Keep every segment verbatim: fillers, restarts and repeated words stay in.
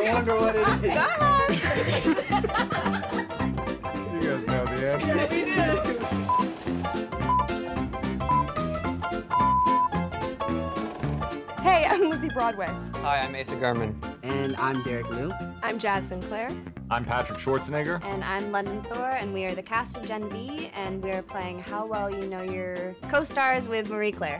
I wonder what it is. God. You guys know the answer. Yeah, we do. Hey, I'm Lizzie Broadway. Hi, I'm Asa Garman. And I'm Derek Liu. I'm Jazz Sinclair. I'm Patrick Schwarzenegger. And I'm London Thor, and we are the cast of Gen V, and we are playing How Well You Know Your Co-Stars with Marie Claire.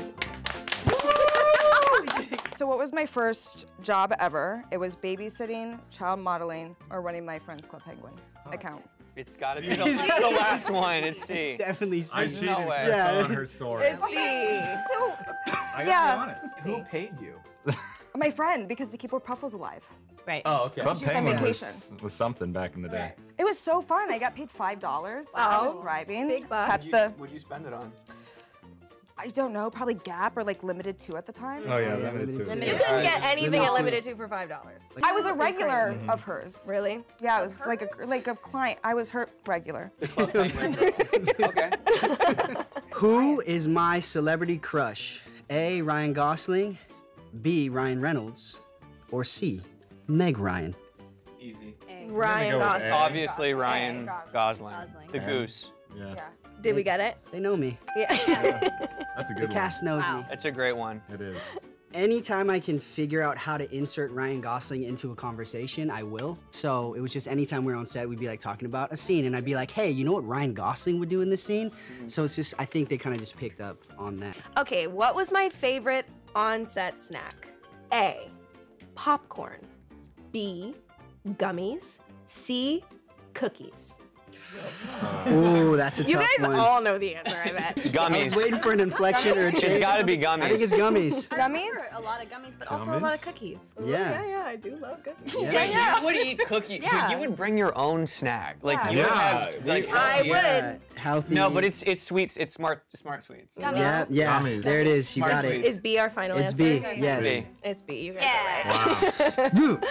So what was my first job ever? It was babysitting, child modeling, or running my friend's Club Penguin oh. account. It's gotta be the, the last one, it's C. It's definitely C. I cheated no way. Yeah. on her story. It's C. So, I gotta yeah. be honest. Who paid you? My friend, because to keep her puffles alive. Right. Oh, okay. Club Penguin was, was something back in the day. Right. It was so fun. I got paid five dollars. Wow. I was thriving. Big bucks. That's the... What'd you spend it on? I don't know, probably Gap or like Limited Two at the time. Oh yeah, yeah Limited Two. Limited. You couldn't get anything at Limited Two for five dollars. Like, I was a regular mm-hmm. of hers. Really? Yeah, it was like a like a client. I was her regular. Okay. Who is my celebrity crush? A. Ryan Gosling, B. Ryan Reynolds, or C. Meg Ryan. Easy. A. Ryan go Gosling. Obviously Ryan Gosling. Gosling. Gosling. The yeah. goose. Yeah. yeah. Did we get it? They know me. Yeah. yeah. That's a good one. The cast knows wow. me. It's a great one. It is. Anytime I can figure out how to insert Ryan Gosling into a conversation, I will. So it was just anytime we were on set, we'd be like talking about a scene and I'd be like, hey, you know what Ryan Gosling would do in this scene? Mm-hmm. So it's just, I think they kind of just picked up on that. Okay, what was my favorite on-set snack? A, popcorn. B, gummies. C, cookies. Ooh, that's a tough one. You guys one. all know the answer, I bet. Gummies. I was waiting for an inflection or a change. It's gotta be gummies. I think it's gummies. Gummies? A lot of gummies, but gummies? also a lot of cookies. Yeah. Ooh, yeah, yeah, I do love cookies. Yeah, yeah. yeah. You would eat cookies. Yeah. You would bring your own snack. Like, yeah. you yeah. would have, like, I yeah. would. Healthy. No, but it's it's sweets. It's smart smart sweets. Gummies. Yeah, yeah. Gummies. There it is. You smart got sweets. it. Is B our final it's answer? It's B, yes. B. It's B, you guys yeah. are right. Wow.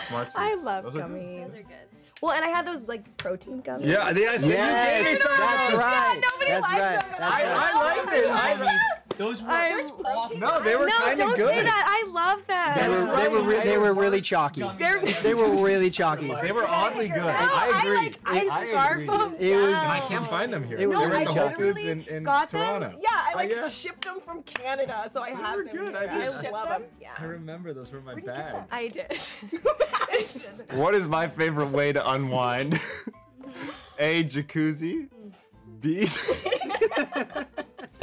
Smart sweets. I love Those gummies. Are Those are good. Well, and I had those like protein gummies. Yeah, they, I said yes, you gave it to us. That's right. Yeah, nobody that's likes right. them. That's I, right. I liked it. I liked it. Those were awesome. No, they were no, kind of good. No, don't say that. I love them. They were, they were, re they were really chalky. They were really chalky. They were oddly good. No, I agree. I, like, I, I scarf agree. them. It was, I can't find them here. They no, were I literally in, in got Toronto. them. Yeah, I like oh, yeah. shipped them from Canada, so I they have them. Good. I, just, I love them. Yeah. I remember those were in my bag. I did. What is my favorite way to unwind? A, jacuzzi. B.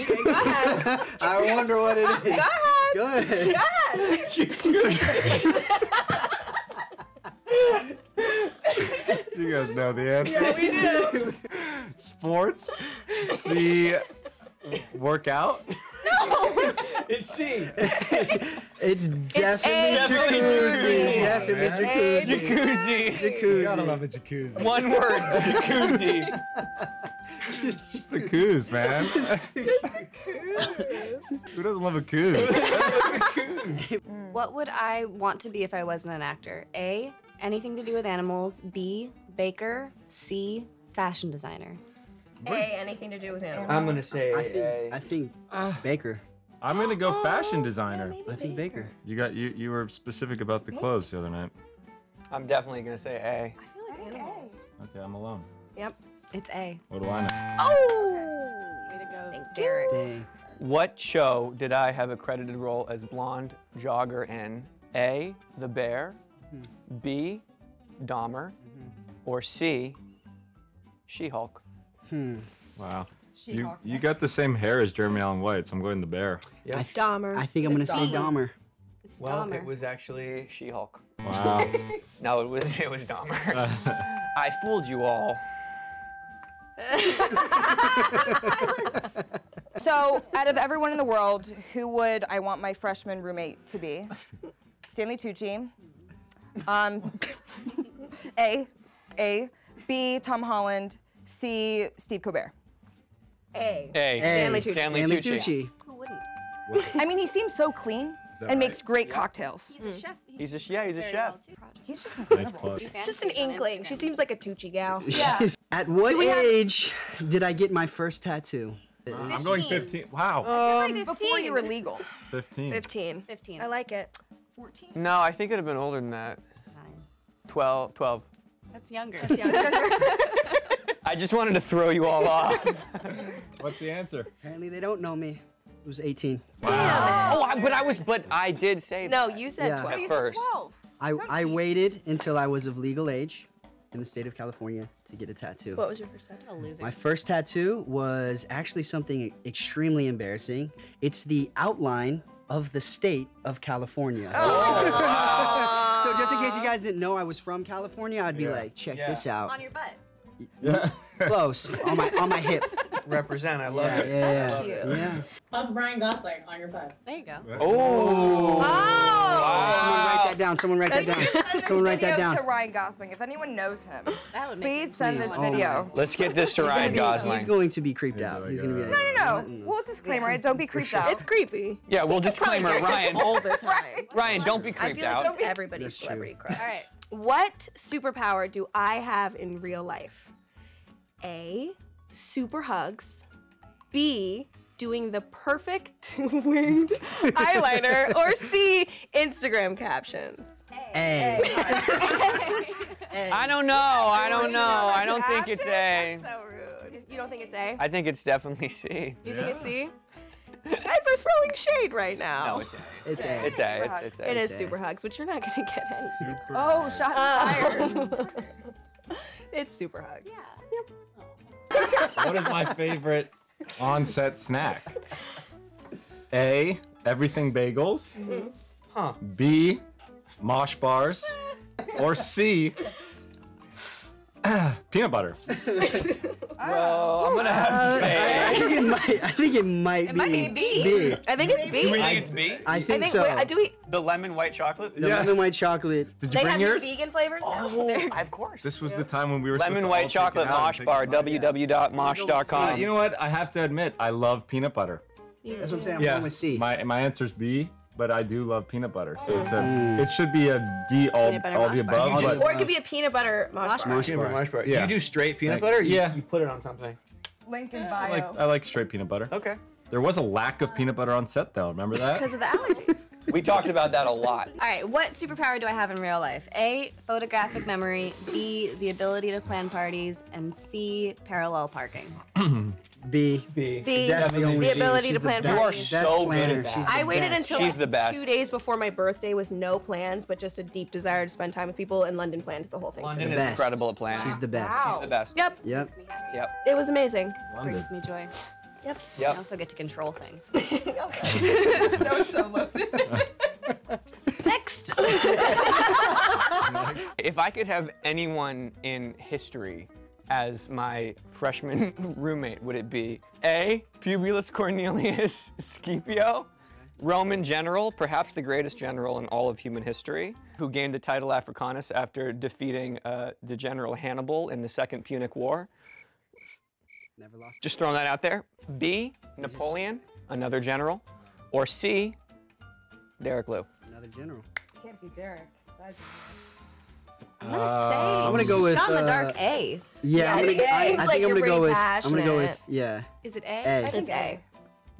Okay, go ahead. I wonder what it is. Go ahead. Go ahead. Jacuzzi. You guys know the answer. Yeah, we do. Sports. C, workout. No. It's C. It's definitely jacuzzi. Definitely jacuzzi. Jacuzzi. Jacuzzi. You gotta love a jacuzzi. One word, jacuzzi. It's just a coos, man. Just a coos. Who doesn't love a coos? What would I want to be if I wasn't an actor? A, anything to do with animals. B, baker. C, fashion designer. A, anything to do with animals. I'm gonna say I think, A. I think uh, baker. I'm gonna go oh, fashion designer. Yeah, I think baker. baker. You got you. You were specific about the clothes the other night. I'm definitely gonna say A. I feel like I animals. A. Okay, I'm alone. Yep, it's A. What do I know? Oh, way to go, Thank Derek. You. What show did I have a credited role as blonde jogger in? A, The Bear. Mm-hmm. B, Dahmer. Mm-hmm. Or C, She-Hulk. Hmm. Wow. You, you got the same hair as Jeremy Allen White, so I'm going The Bear. Yeah. I Dahmer. I think I'm going to say Dahmer. It's well, Dahmer. It was actually She-Hulk. Wow. No, it was it was Dahmer. I fooled you all. So, out of everyone in the world, who would I want my freshman roommate to be? Stanley Tucci. Um, A. A. B. Tom Holland. C. Steve Colbert. A. A. Stanley Tucci. Stanley Tucci. Tucci. Who wouldn't? What? I mean, he seems so clean and right? makes great yeah. cocktails. He's a chef. He's, he's a yeah. He's a chef. Well he's just incredible. Nice it's just an inkling. She seems like a Tucci gal. Yeah. At what age have... did I get my first tattoo? Uh, I'm going fifteen. Wow. Um, like fifteen. Before you were legal. fifteen. fifteen. fifteen. I like it. fourteen. No, I think it'd have been older than that. twelve. twelve. That's younger. That's younger. I just wanted to throw you all off. What's the answer? Apparently they don't know me. It was eighteen. Wow. Damn. Oh, I, but I was, but I did say no, that. You said yeah. twelve. No, you said twelve. I, I waited until I was of legal age in the state of California to get a tattoo. What was your first tattoo? Loser. My first tattoo was actually something extremely embarrassing. It's the outline of the state of California. Oh. Wow. So just in case you guys didn't know I was from California, I'd be yeah. like, check yeah. this out. On your butt. Yeah. Close. on my on my hip. Represent. I love yeah, it. Yeah, That's yeah. cute. Yeah. Love Ryan Gosling on your butt. There you go. Oh. Oh. Wow. Someone write that down. Someone write that down. Someone write that down. To Ryan Gosling. If anyone knows him, that would make please send please. this video. Oh, let's get this to Ryan be, Gosling. He's going to be creeped he's out. He's going to be. Like, no, no, no. We'll disclaimer yeah. it. Don't be creeped sure. out. It's creepy. Yeah, we'll disclaimer Ryan all the time. Ryan, don't be creeped out. I feel like it's everybody's celebrity crush. All right. What superpower do I have in real life? A, super hugs. B, doing the perfect winged eyeliner. Or C, Instagram captions. A. A. A. I don't know. I don't know. I don't think it's A. That's so rude. You don't think it's A? I think it's definitely C. You yeah. think it's C? You guys are throwing shade right now. No, it's A. It's A. It's A. It's, it's, it's A. It is A. Super hugs, which you're not gonna get any. Super oh, shot uh, fired. It's super hugs. Yeah. Yep. What is my favorite on-set snack? A. Everything bagels. Mm-hmm. Huh. B. Mosh bars. Or C. Peanut butter. Well, I'm gonna have to say. Uh, I think it might. I think it might it be. Might be B. B. I think it's B. Do we think it's B? I, I think, think so. Wait, do we? The lemon white chocolate. The yeah. lemon white chocolate. Did you they bring yours? They have vegan flavors. Oh, no, of course. This was yeah. the time when we were. Lemon white chocolate mosh bar. w w w dot mosh dot com. You know what? I have to admit, I love peanut butter. Yeah. That's what I'm saying. I'm yeah. going with C. My my answer's B. But I do love peanut butter, so it's a, it should be a D all, all the above. Just, or it could be a peanut butter mosh bar. Mosh bar. Mosh bar. Yeah. You do straight peanut like, butter? Or you, yeah. You put it on something. Link in bio. I like, I like straight peanut butter. Okay. There was a lack of peanut butter on set, though. Remember that? Because of the allergies. We talked about that a lot. All right, what superpower do I have in real life? A, photographic memory. B, the ability to plan parties. And C, parallel parking. B. B. B. Definitely the ability She's to plan parties. You are so good at that. I waited best. until She's like the best. two days before my birthday with no plans, but just a deep desire to spend time with people, and London planned the whole thing. London is incredible at planning. She's the best. Wow. She's the best. Yep. Yep. Yep. It was amazing. London. Brings me joy. Yep. Yep. I also get to control things. That was so loaded. Next. If I could have anyone in history as my freshman roommate, would it be A, Publius Cornelius Scipio, Roman general, perhaps the greatest general in all of human history, who gained the title Africanus after defeating uh, the general Hannibal in the Second Punic War? Never lost. Just throwing that out there. B, Napoleon, another general, or C, Derek Liu. Another general. It can't be Derek. That's... I'm gonna say. Um, I'm gonna go with. John uh, the Dark A. Yeah, yeah I'm gonna, I, I think like I'm gonna go with. Passionate. I'm gonna go with. Yeah. Is it A? A. I think it's A. A.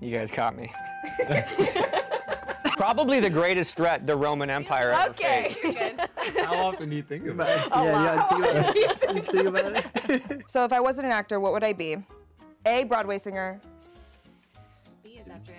You guys caught me. Probably the greatest threat the Roman Empire ever okay. faced. Okay. How often do you think about it? A yeah, lot. yeah. Think about it. Think about it. So if I wasn't an actor, what would I be? A, Broadway singer. B is after A.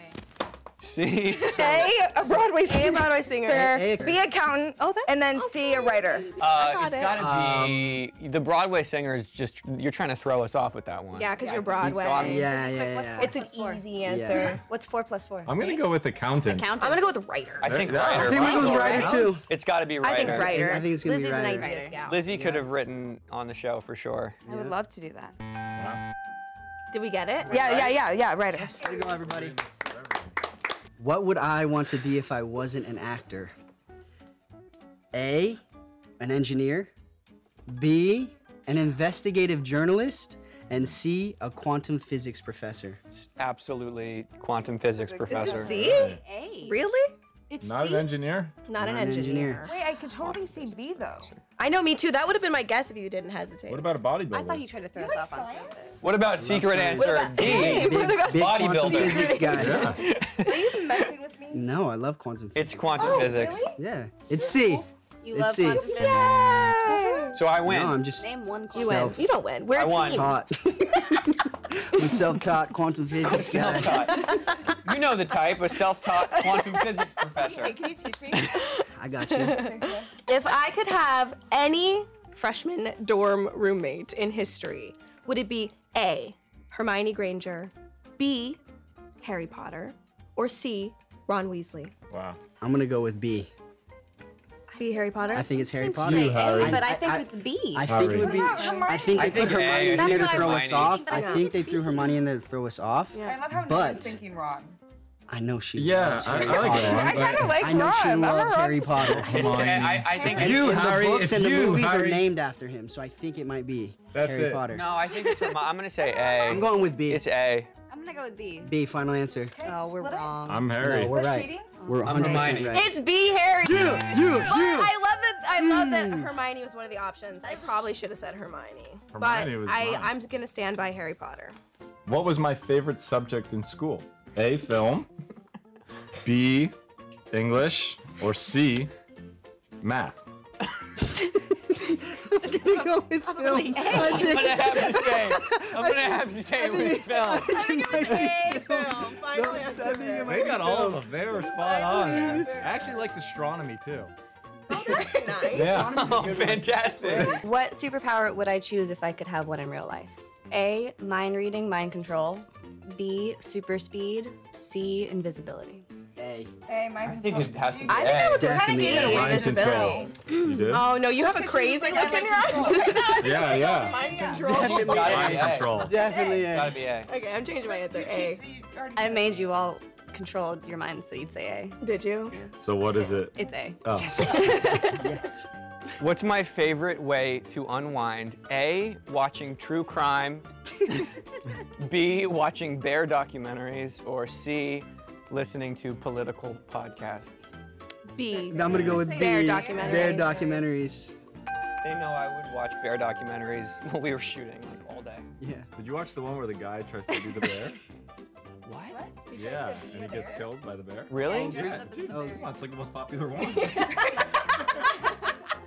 C. So, a, a Broadway singer. A, Broadway singer. A, a, B, accountant. Oh, and then okay. C, a writer. Uh, got it's it. gotta be, um, the Broadway singer is just, you're trying to throw us off with that one. Yeah, because yeah, you're Broadway. So yeah, yeah, yeah. What's four it's plus an four? easy answer. Yeah. What's four plus four? I'm gonna Eight? go with accountant. accountant. I'm gonna go with writer. I think yeah. writer. I think we go with writer too. It's gotta be writer. I think it's writer. I think it's gonna Lizzie's be writer. Lizzie's an idea scout. Lizzie could have written on the show for sure. I would love to do that. Wow. Did we get it? Yeah, yeah, yeah, yeah, writer. There you go, everybody. What would I want to be if I wasn't an actor? A, an engineer. B, an investigative journalist. And C, a quantum physics professor. Absolutely quantum physics professor. Is it C? A. Really? It's Not C? an engineer? Not, Not an engineer. engineer. Wait, I could totally see B though. I know, me too. That would have been my guess if you didn't hesitate. What about a bodybuilder? I thought he tried to throw you us like off science? on purpose. What about secret answer what about D? What about bodybuilder? Yeah. Are you messing with me? No, I love quantum physics. It's quantum oh, physics. Really? Yeah. It's C. You it's love C. quantum physics. Yeah. So I win. No, I'm just Name one you win. You don't win. We're I a won. team. Taught. I'm self-taught quantum physics. Self-taught. You know the type, a self-taught quantum physics professor. Okay, can you teach me? I got you. If I could have any freshman dorm roommate in history, would it be A, Hermione Granger, B, Harry Potter, or C, Ron Weasley? Wow. I'm gonna go with B. B, Harry Potter? I think it's Harry Potter. You, Harry. I, but I think I, it's B. I think Harry. It would be. I think they put Hermione in there to throw us off. I think they threw Hermione in there to throw us off. I love how Nick is thinking Ron. I know she yeah, loves Harry Potter. I kind of like Ron. I know she loves Harry Potter. I think it's you, Harry. The books and the movies are named after him, so I think it might be Harry Potter. No, I think it's Hermione. I'm gonna say A. I'm going with B. It's A. I'm gonna go with B. B, final answer. Oh, we're wrong. I'm Harry. We're right. We're one hundred percent right. It's B, Harry. You, you, you. I love that. I mm. love that Hermione was one of the options. I probably should have said Hermione, Hermione but I, I'm gonna stand by Harry Potter. What was my favorite subject in school? A, film. B, English. Or C, math. I'm gonna go with probably film. A. I think, I'm gonna have to say. I'm gonna have to say with it, film. I'm gonna say film. Final no, answer. They got film. all of them. They were spot on. I actually liked astronomy too. Oh, that's nice. Yeah. Oh, fantastic. One. What superpower would I choose if I could have one in real life? A, mind reading, mind control. B, super speed. C, invisibility. A. A, mind control. I think it has to be I think I would kind of get it invisibility. You did? Oh, no, you have a crazy look in your eyes. Yeah, yeah. Mind control. Definitely A. Mind control. Definitely A. Gotta be A. Okay, I'm changing my answer. A. I made you all control your mind, so you'd say A. Did you? So what is it? It's A. Oh. Yes. What's my favorite way to unwind? A, watching true crime. B, watching bear documentaries. Or C, listening to political podcasts. B. I'm gonna go with B. Bear documentaries. Bear documentaries. They know I would watch bear documentaries while we were shooting, like, all day. Yeah. Did you watch the one where the guy tries to do the bear? What? What? He yeah, and he bear? gets killed by the bear. Really? Yeah, Dude, oh, come on, it's like the most popular one.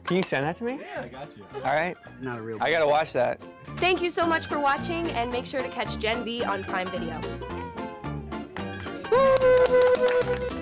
Can you send that to me? Yeah, I got you. All right. It's not a real I gotta watch that. Thank you so much for watching, and make sure to catch Gen V on Prime Video. Woo!